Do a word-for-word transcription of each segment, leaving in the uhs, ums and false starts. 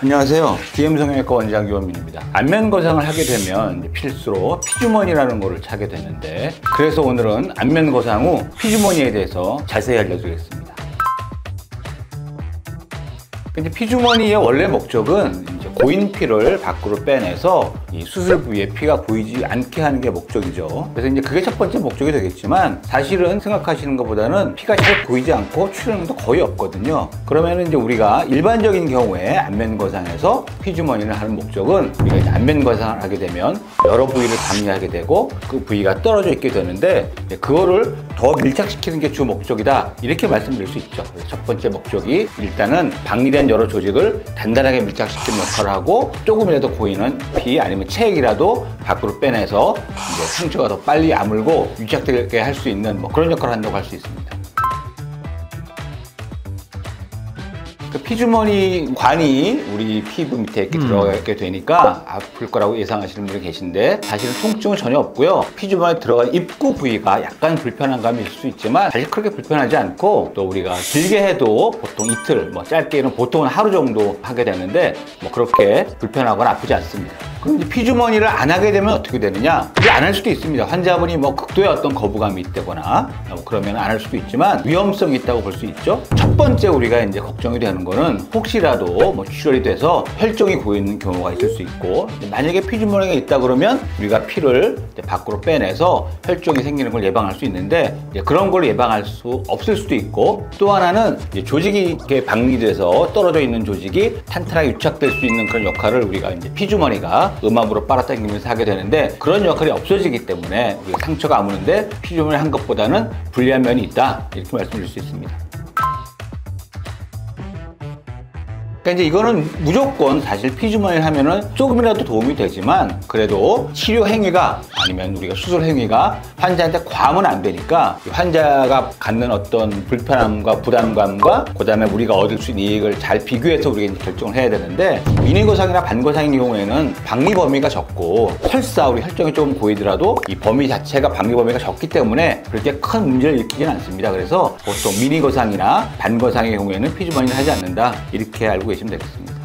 안녕하세요. 디엠성형외과 원장 유원민입니다. 안면 거상을 하게 되면 필수로 피주머니라는 거를 차게 되는데, 그래서 오늘은 안면 거상 후 피주머니에 대해서 자세히 알려드리겠습니다. 근데 피주머니의 원래 목적은 이제 고인 피를 밖으로 빼내서 이 수술 부위에 피가 보이지 않게 하는 게 목적이죠. 그래서 이제 그게 첫 번째 목적이 되겠지만, 사실은 생각하시는 것보다는 피가 잘 보이지 않고 출혈도 거의 없거든요. 그러면 이제 우리가 일반적인 경우에 안면 거상에서 피주머니를 하는 목적은, 우리가 이제 안면 거상을 하게 되면 여러 부위를 감리하게 되고 그 부위가 떨어져 있게 되는데, 그거를 더 밀착시키는 게 주 목적이다, 이렇게 말씀드릴 수 있죠. 첫 번째 목적이 일단은 방리된 여러 조직을 단단하게 밀착시키는 역할을 하고, 조금이라도 고이는 피 아니면 체액이라도 밖으로 빼내서 이제 상처가 더 빨리 아물고 유착되게 할 수 있는 뭐 그런 역할을 한다고 할 수 있습니다. 그 피주머니 관이 우리 피부 밑에 이렇게 음. 들어가게 되니까 아플 거라고 예상하시는 분이 계신데, 사실은 통증은 전혀 없고요. 피주머니에 들어간 입구 부위가 약간 불편한 감이 있을 수 있지만, 사실 그렇게 불편하지 않고, 또 우리가 길게 해도 보통 이틀, 뭐 짧게는 보통은 하루 정도 하게 되는데, 뭐 그렇게 불편하거나 아프지 않습니다. 그럼 이제 피주머니를 안 하게 되면 어떻게 되느냐? 이게 안 할 수도 있습니다. 환자분이 뭐 극도의 어떤 거부감이 있다거나 뭐 그러면 안 할 수도 있지만, 위험성이 있다고 볼 수 있죠. 첫 번째 우리가 이제 걱정이 되는 거는, 혹시라도 뭐 출혈이 돼서 혈종이 고이는 경우가 있을 수 있고, 만약에 피주머니가 있다 그러면 우리가 피를 이제 밖으로 빼내서 혈종이 생기는 걸 예방할 수 있는데, 이제 그런 걸 예방할 수 없을 수도 있고, 또 하나는 이제 조직이 이렇게 방리돼서 떨어져 있는 조직이 탄탄하게 유착될 수 있는 그런 역할을 우리가 이제 피주머니가 음압으로 빨아당기면서 하게 되는데, 그런 역할이 없어지기 때문에 우리 상처가 아무는데 피주머니 한 것보다는 불리한 면이 있다, 이렇게 말씀드릴 수 있습니다. 그러니까 이제 이거는 무조건 사실 피주머니를 하면은 조금이라도 도움이 되지만, 그래도 치료 행위가 아니면 우리가 수술 행위가 환자한테 과하면 안 되니까, 환자가 갖는 어떤 불편함과 부담감과 그 다음에 우리가 얻을 수 있는 이익을 잘 비교해서 우리가 이제 결정을 해야 되는데, 인위거상이나 반거상인 경우에는 방리 범위가 적고, 설사 우리 혈종이 조금 고이더라도 이 범위 자체가 방리 범위가 적기 때문에 그렇게 큰 문제를 일으키지는 않습니다. 그래서 보통 미니거상이나 반거상의 경우에는 피주머니를 하지 않는다, 이렇게 알고 계시면 되겠습니다.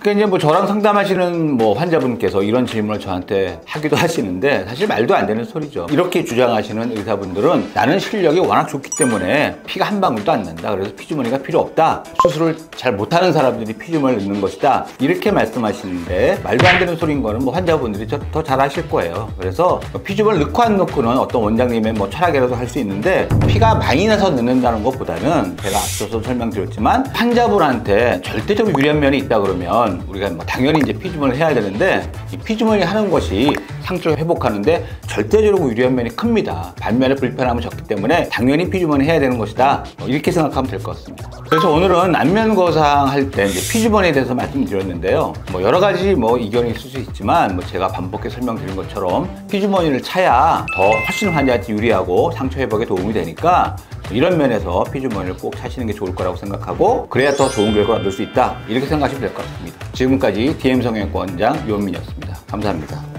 그러니까 이제 뭐 저랑 상담하시는 뭐 환자분께서 이런 질문을 저한테 하기도 하시는데, 사실 말도 안 되는 소리죠. 이렇게 주장하시는 의사분들은, 나는 실력이 워낙 좋기 때문에 피가 한 방울도 안 난다, 그래서 피주머니가 필요 없다, 수술을 잘 못하는 사람들이 피주머니를 넣는 것이다, 이렇게 말씀하시는데, 말도 안 되는 소리인 거는 뭐 환자분들이 더 잘 아실 거예요. 그래서 피주머니를 넣고 안 넣고는 어떤 원장님의 뭐 철학이라도 할 수 있는데, 피가 많이 나서 넣는다는 것보다는, 제가 앞서서 설명드렸지만, 환자분한테 절대적으로 유리한 면이 있다 그러면 우리가 뭐 당연히 이제 피주머니를 해야 되는데, 이 피주머니 하는 것이 상처 회복하는데 절대적으로 유리한 면이 큽니다. 반면에 불편함은 적기 때문에 당연히 피주머니 해야 되는 것이다, 뭐 이렇게 생각하면 될 것 같습니다. 그래서 오늘은 안면 거상 할 때 이제 피주머니에 대해서 말씀드렸는데요. 뭐 여러 가지 뭐 이견이 있을 수 있지만, 뭐 제가 반복해 설명드린 것처럼 피주머니를 차야 더 훨씬 환자한테 유리하고 상처 회복에 도움이 되니까, 이런 면에서 피주머니를 꼭 차시는 게 좋을 거라고 생각하고, 그래야 더 좋은 결과를 얻을 수 있다, 이렇게 생각하시면 될 것 같습니다. 지금까지 디엠성형외과 원장 유원민이었습니다. 감사합니다.